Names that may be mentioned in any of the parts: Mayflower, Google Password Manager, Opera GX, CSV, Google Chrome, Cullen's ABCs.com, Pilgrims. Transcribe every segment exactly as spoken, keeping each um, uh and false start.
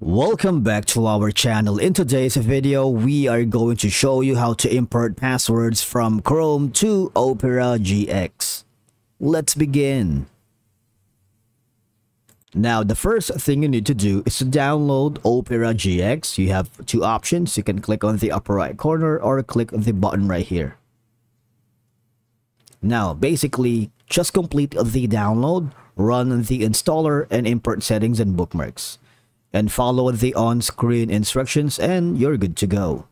Welcome back to our channel. In today's video, we are going to show you how to import passwords from Chrome to Opera G X. Let's begin. Now, the first thing you need to do is to download Opera G X. You have two options. You can click on the upper right corner or click the button right here. Now, basically, just complete the download, run the installer, and import settings and bookmarks. And follow the on-screen instructions and you're good to go.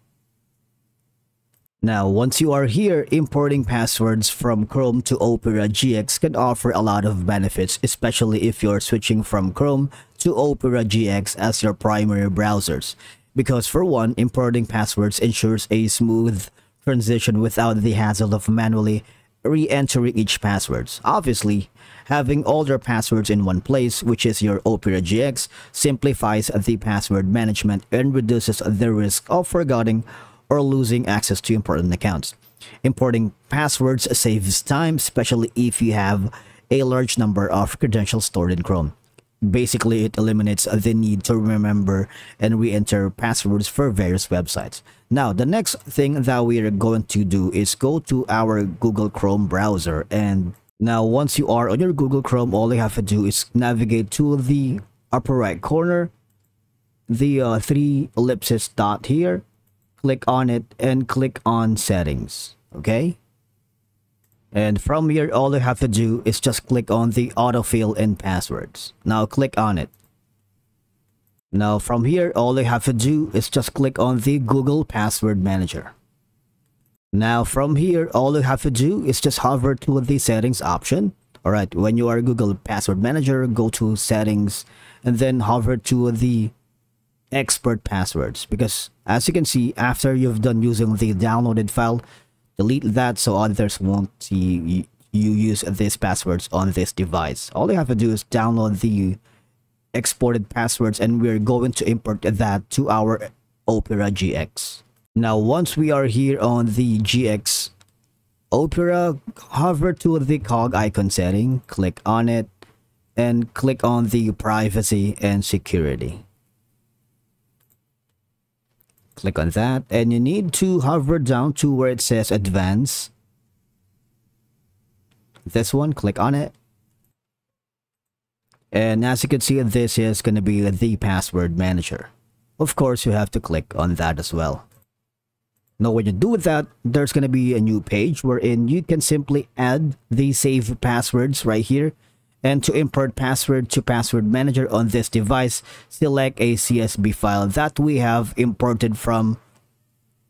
Now, once you are here, importing passwords from Chrome to Opera G X can offer a lot of benefits, especially if you're switching from Chrome to Opera G X as your primary browsers. Because for one, importing passwords ensures a smooth transition without the hassle of manually re-entering each passwords. Obviously, having all your passwords in one place, which is your Opera G X, simplifies the password management and reduces the risk of forgetting or losing access to important accounts. Importing passwords saves time, especially if you have a large number of credentials stored in Chrome. Basically, it eliminates the need to remember and re-enter passwords for various websites. Now, the next thing that we are going to do is go to our Google Chrome browser. And now, once you are on your Google Chrome, all you have to do is navigate to the upper right corner, the uh, three ellipses dot here, click on it, and click on settings, okay? And from here, all you have to do is just click on the autofill and passwords. Now click on it. Now from here, all you have to do is just click on the Google Password Manager. Now from here, all you have to do is just hover to the settings option. Alright, when you are Google Password Manager, go to settings and then hover to the expert passwords. Because as you can see, after you've done using the downloaded file, delete that so others won't see you use these passwords on this device. All you have to do is download the exported passwords and we're going to import that to our Opera G X. Now, once we are here on the G X Opera, hover to the cog icon setting, click on it, and click on the privacy and security. Click on that, and you need to hover down to where it says advanced. This one, click on it. And as you can see, this is going to be the password manager. Of course, you have to click on that as well. Now, when you do that, there's going to be a new page wherein you can simply add the saved passwords right here. And to import password to password manager on this device, select a C S V file that we have imported from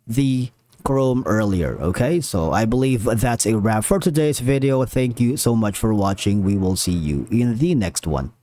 the Chrome earlier. Okay, so I believe that's a wrap for today's video. Thank you so much for watching. We will see you in the next one.